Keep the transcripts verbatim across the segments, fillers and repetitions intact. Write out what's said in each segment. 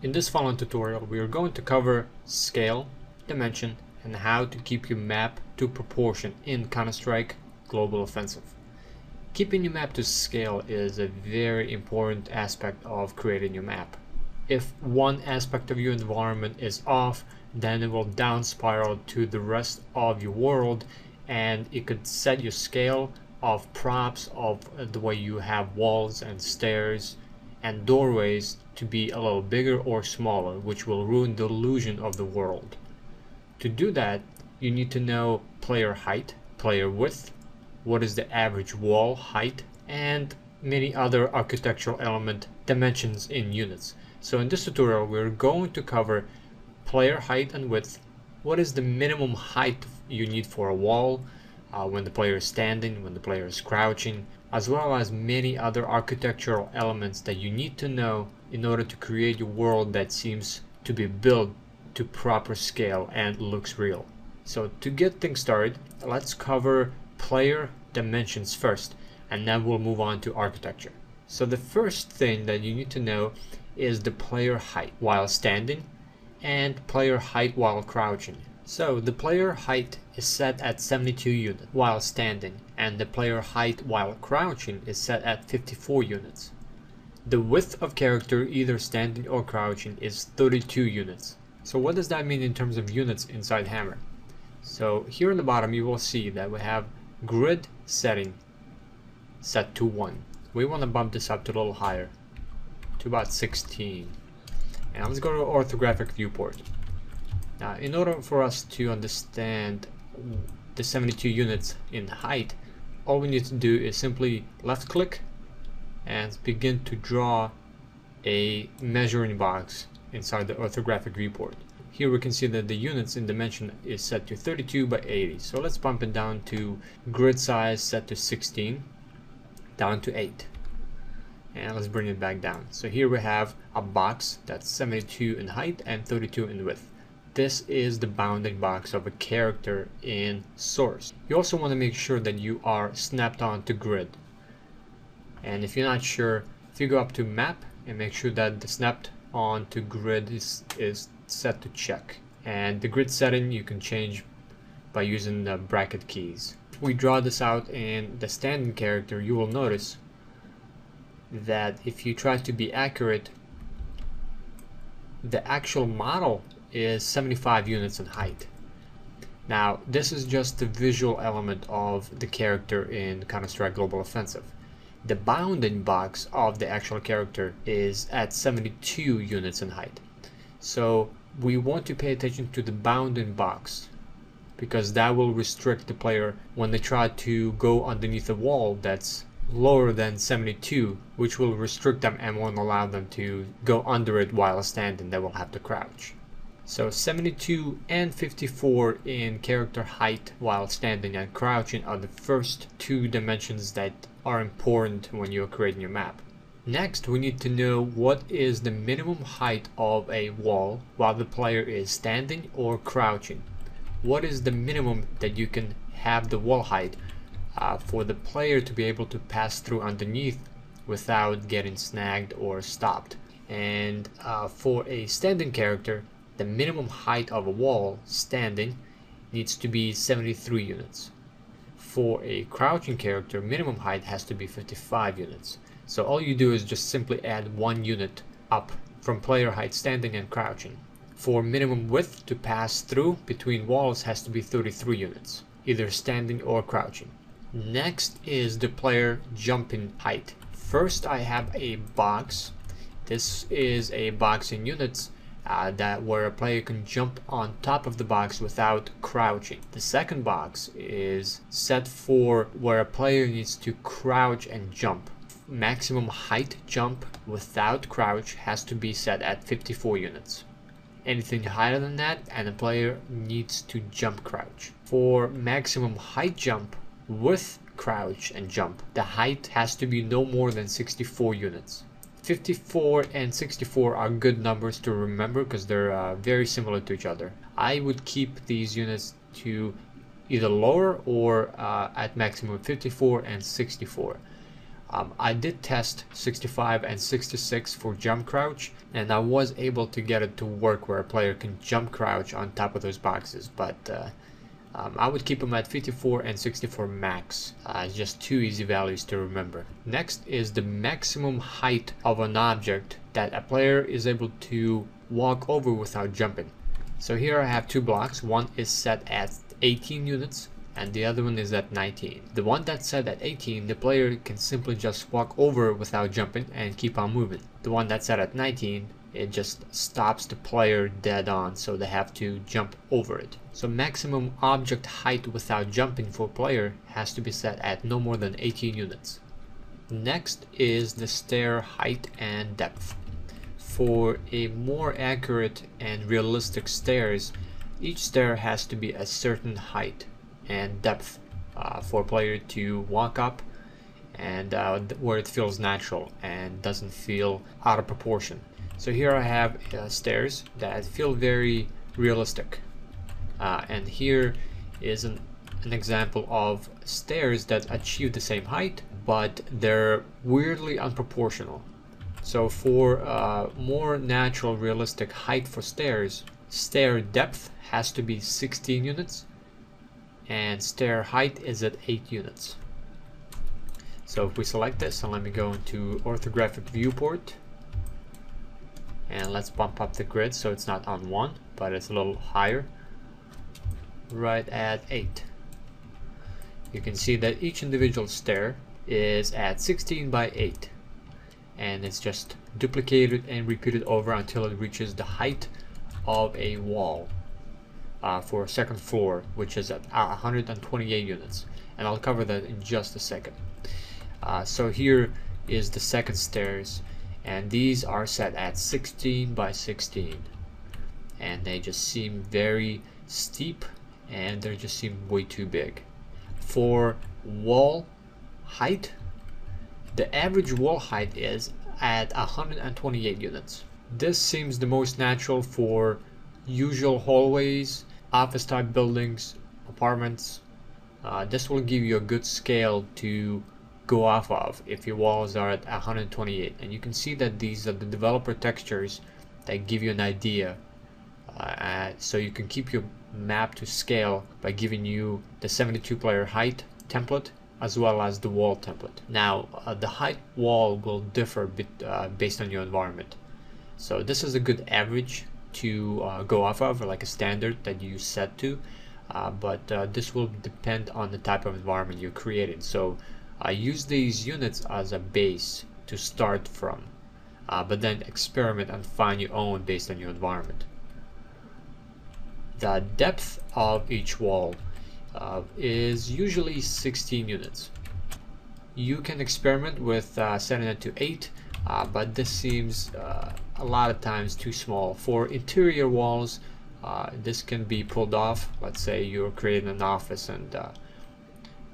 In this following tutorial we are going to cover scale, dimension and how to keep your map to proportion in Counter-Strike Global Offensive. Keeping your map to scale is a very important aspect of creating your map. If one aspect of your environment is off, then it will down spiral to the rest of your world and it could set your scale of props, of the way you have walls and stairs and doorways to be a little bigger or smaller, which will ruin the illusion of the world. To do that, you need to know player height, player width, what is the average wall height, and many other architectural element dimensions in units. So in this tutorial, we're going to cover player height and width, what is the minimum height you need for a wall, uh, when the player is standing, when the player is crouching, as well as many other architectural elements that you need to know in order to create a world that seems to be built to proper scale and looks real. So to get things started, let's cover player dimensions first, and then we'll move on to architecture. So the first thing that you need to know is the player height while standing and player height while crouching. So the player height is set at seventy-two units while standing, and the player height while crouching is set at fifty-four units. The width of character either standing or crouching is thirty-two units. So what does that mean in terms of units inside Hammer? So here in the bottom you will see that we have grid setting set to one. We want to bump this up to a little higher, to about sixteen. And let's go to orthographic viewport. Now, in order for us to understand the seventy-two units in height, all we need to do is simply left click and begin to draw a measuring box inside the orthographic viewport. Here we can see that the units in dimension is set to thirty-two by eighty. So let's bump it down to grid size set to sixteen, down to eight. And let's bring it back down. So here we have a box that's seventy-two in height and thirty-two in width. This is the bounding box of a character in Source. You also want to make sure that you are snapped on to grid. And if you're not sure, if you go up to map and make sure that the snapped on to grid is, is set to check. And the grid setting you can change by using the bracket keys. If we draw this out in the standing character, you will notice that if you try to be accurate, the actual model is seventy-five units in height. Now this is just the visual element of the character in Counter-Strike Global Offensive. The bounding box of the actual character is at seventy-two units in height. So we want to pay attention to the bounding box because that will restrict the player when they try to go underneath a wall that's lower than seventy-two, which will restrict them and won't allow them to go under it while standing. They will have to crouch. So seventy-two and fifty-four in character height while standing and crouching are the first two dimensions that are important when you're creating your map. Next, we need to know what is the minimum height of a wall while the player is standing or crouching. What is the minimum that you can have the wall height uh, for the player to be able to pass through underneath without getting snagged or stopped? And uh, for a standing character, the minimum height of a wall standing needs to be seventy-three units. For a crouching character, minimum height has to be fifty-five units. So all you do is just simply add one unit up from player height standing and crouching. For minimum width to pass through between walls has to be thirty-three units, either standing or crouching. Next is the player jumping height. First I have a box. This is a box in units. Uh, that where a player can jump on top of the box without crouching. The second box is set for where a player needs to crouch and jump. Maximum height jump without crouch has to be set at fifty-four units. Anything higher than that and a player needs to jump crouch. For maximum height jump with crouch and jump, the height has to be no more than sixty-four units. fifty-four and sixty-four are good numbers to remember because they're uh, very similar to each other. I would keep these units to either lower or uh, at maximum fifty-four and sixty-four. Um, I did test sixty-five and sixty-six for jump crouch, and I was able to get it to work where a player can jump crouch on top of those boxes, but uh, um, I would keep them at fifty-four and sixty-four max. Uh, just two easy values to remember. Next is the maximum height of an object that a player is able to walk over without jumping. So here I have two blocks. One is set at eighteen units, and the other one is at nineteen. The one that's set at eighteen, the player can simply just walk over without jumping and keep on moving. The one that's set at nineteen, it just stops the player dead on, so they have to jump over it. So maximum object height without jumping for player has to be set at no more than eighteen units. Next is the stair height and depth. For a more accurate and realistic stairs, each stair has to be a certain height and depth uh, for a player to walk up, and uh, where it feels natural and doesn't feel out of proportion. So here I have uh, stairs that feel very realistic, uh, and here is an, an example of stairs that achieve the same height, but they're weirdly unproportional. So for uh, more natural realistic height for stairs, stair depth has to be sixteen units, and stair height is at eight units. So if we select this, and let me go into orthographic viewport, and let's bump up the grid so it's not on one, but it's a little higher, right at eight. You can see that each individual stair is at sixteen by eight, and it's just duplicated and repeated over until it reaches the height of a wall. Uh, for second floor, which is at one hundred twenty-eight units, and I'll cover that in just a second. Uh, so here is the second stairs, and these are set at sixteen by sixteen, and they just seem very steep, and they just seem way too big. For wall height, the average wall height is at one hundred twenty-eight units. This seems the most natural for usual hallways, office type buildings, apartments. Uh, this will give you a good scale to go off of if your walls are at one hundred twenty-eight, and you can see that these are the developer textures that give you an idea, uh, so you can keep your map to scale by giving you the seventy-two player height template as well as the wall template. Now uh, the height wall will differ bit, uh, based on your environment, so this is a good average to uh, go off of, or like a standard that you set to, uh, but uh, this will depend on the type of environment you're creating. So I uh, use these units as a base to start from, uh, but then experiment and find your own based on your environment. The depth of each wall uh, is usually sixteen units. You can experiment with uh, setting it to eight, uh, but this seems uh, a lot of times too small. For interior walls, uh, this can be pulled off. Let's say you're creating an office and uh,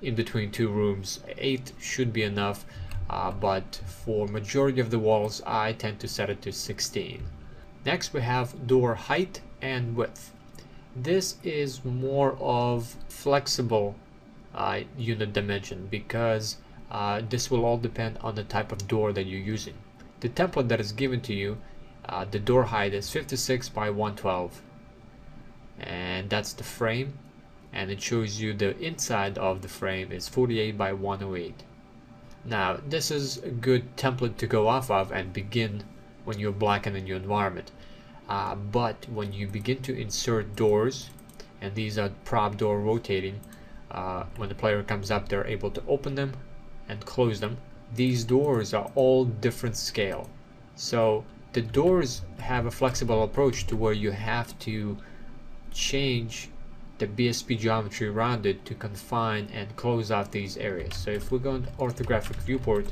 in between two rooms, eight should be enough, uh, but for majority of the walls I tend to set it to sixteen. Next we have door height and width. This is more of flexible uh, unit dimension, because uh, this will all depend on the type of door that you're using. The template that is given to you, uh, the door height is fifty-six by one twelve, and that's the frame, and it shows you the inside of the frame is forty-eight by one oh eight. Now this is a good template to go off of and begin when you're blackening your environment, uh, but when you begin to insert doors, and these are prop door rotating, uh, when the player comes up they're able to open them and close them. These doors are all different scale, so the doors have a flexible approach to where you have to change the B S P geometry around it to confine and close off these areas. So if we go into orthographic viewport,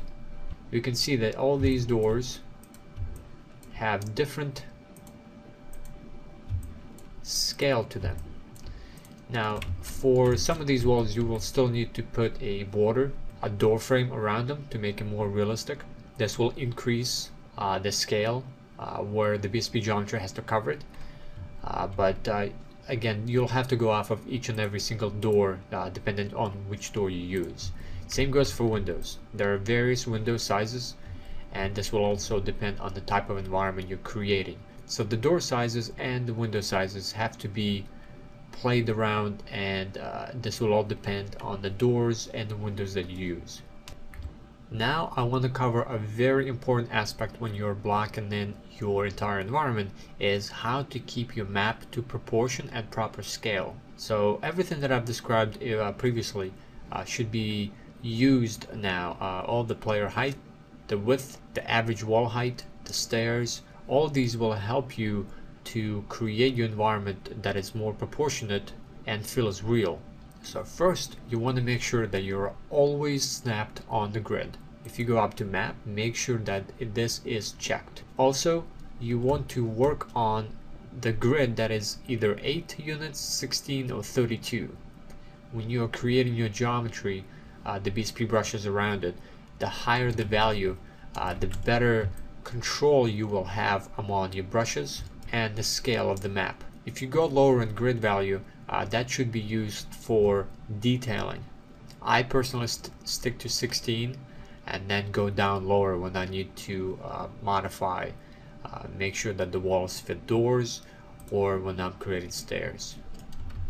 we can see that all these doors have different scale to them. Now for some of these walls you will still need to put a border, a door frame around them to make it more realistic. This will increase uh, the scale uh, where the B S P geometry has to cover it, uh, but uh, again you'll have to go off of each and every single door, uh, depending on which door you use. Same goes for windows. There are various window sizes, and this will also depend on the type of environment you're creating. So the door sizes and the window sizes have to be played around, and uh, this will all depend on the doors and the windows that you use. Now I want to cover a very important aspect when you're blocking in your entire environment, is how to keep your map to proportion and proper scale. So everything that I've described uh, previously uh, should be used now. Uh, all the player height, the width, the average wall height, the stairs, all these will help you to create your environment that is more proportionate and feels real. So first, you want to make sure that you're always snapped on the grid. If you go up to map, make sure that this is checked. Also, you want to work on the grid that is either eight units, sixteen, or thirty-two. When you're creating your geometry, uh, the B S P brushes around it, the higher the value, uh, the better control you will have among your brushes and the scale of the map. If you go lower in grid value, Uh, that should be used for detailing. I personally st stick to sixteen and then go down lower when I need to uh, modify, uh, make sure that the walls fit doors, or when I'm creating stairs.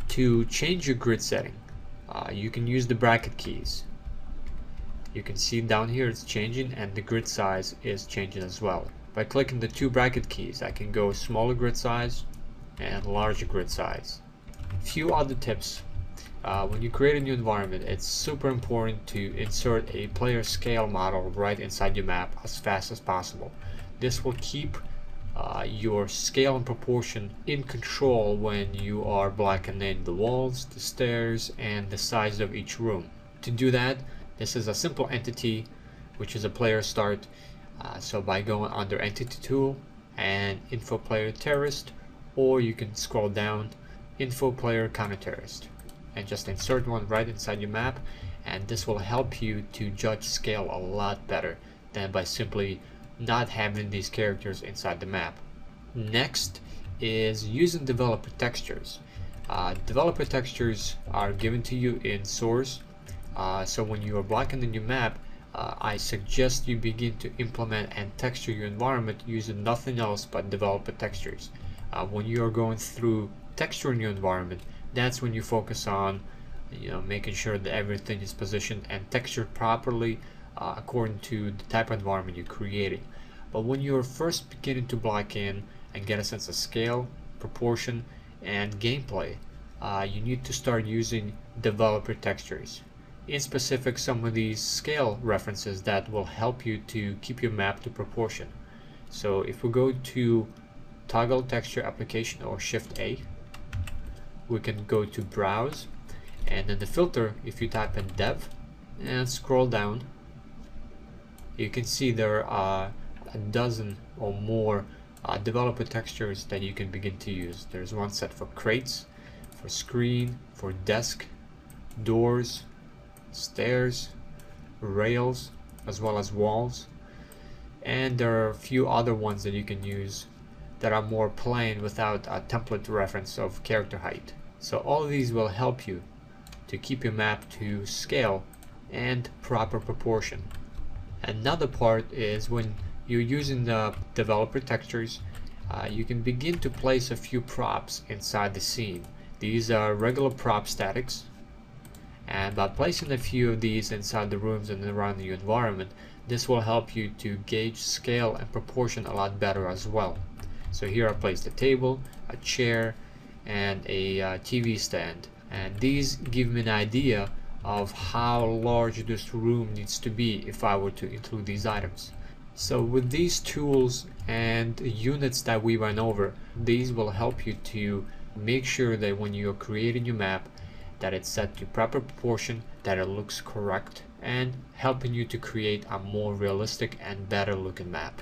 To change your grid setting, uh, you can use the bracket keys. You can see down here it's changing, and the grid size is changing as well. By clicking the two bracket keys, I can go smaller grid size and larger grid size. Few other tips. Uh, when you create a new environment, it's super important to insert a player scale model right inside your map as fast as possible. This will keep uh, your scale and proportion in control when you are blocking in the walls, the stairs, and the size of each room. To do that, this is a simple entity, which is a player start. Uh, so by going under Entity Tool and Info Player Terrorist, or you can scroll down Info Player Counter-Terrorist, and just insert one right inside your map, and this will help you to judge scale a lot better than by simply not having these characters inside the map. Next is using developer textures. Uh, developer textures are given to you in Source, uh, so when you are blocking the new map, uh, I suggest you begin to implement and texture your environment using nothing else but developer textures. Uh, when you are going through texture in your environment, that's when you focus on, you know, making sure that everything is positioned and textured properly uh, according to the type of environment you're creating. But when you're first beginning to block in and get a sense of scale, proportion, and gameplay, uh, you need to start using developer textures. In specific, some of these scale references that will help you to keep your map to proportion. So if we go to Toggle Texture Application or Shift A, we can go to Browse, and in the filter, if you type in Dev and scroll down, you can see there are a dozen or more uh, developer textures that you can begin to use. There's one set for crates, for screen, for desk, doors, stairs, rails, as well as walls, and there are a few other ones that you can use that are more plain without a template reference of character height. So all of these will help you to keep your map to scale and proper proportion. Another part is when you're using the developer textures, uh, you can begin to place a few props inside the scene. These are regular prop statics, and by placing a few of these inside the rooms and around your environment, this will help you to gauge scale and proportion a lot better as well. So here I placed a table, a chair, and a uh, T V stand. And these give me an idea of how large this room needs to be if I were to include these items. So with these tools and units that we went over, these will help you to make sure that when you're creating your map, that it's set to proper proportion, that it looks correct, and helping you to create a more realistic and better looking map.